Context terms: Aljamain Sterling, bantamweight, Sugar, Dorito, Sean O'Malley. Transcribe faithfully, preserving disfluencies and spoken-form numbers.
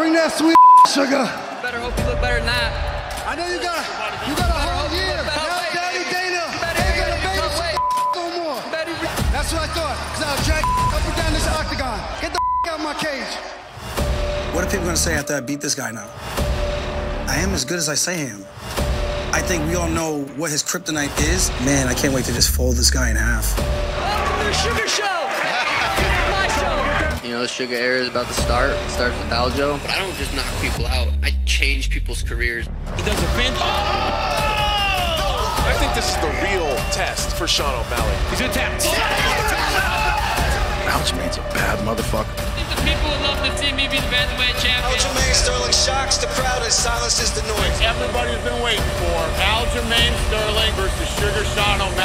Bring that sweet sugar. You better hope you look better than that. I know you got a, you got a whole year. Now Daddy Dana ain't got a baby no more. That's what I thought, because I'll drag up and down this octagon. Get the out of my cage. What are people going to say after I beat this guy now? I am as good as I say I am. I think we all know what his kryptonite is. Man, I can't wait to just fold this guy in half. Welcome to the Sugar Show! You know, the Sugar era is about to start. It starts with Aljo. But I don't just knock people out. I change people's careers. He does a fan. Oh! I think this is the real test for Sean O'Malley. He's gonna tap. Aljamain's a bad motherfucker. People would love to see me be the bantamweight champion. Aljamain Sterling shocks the crowd and silences the noise. Everybody's been waiting for Aljamain Sterling versus Sugar Sean O'Malley.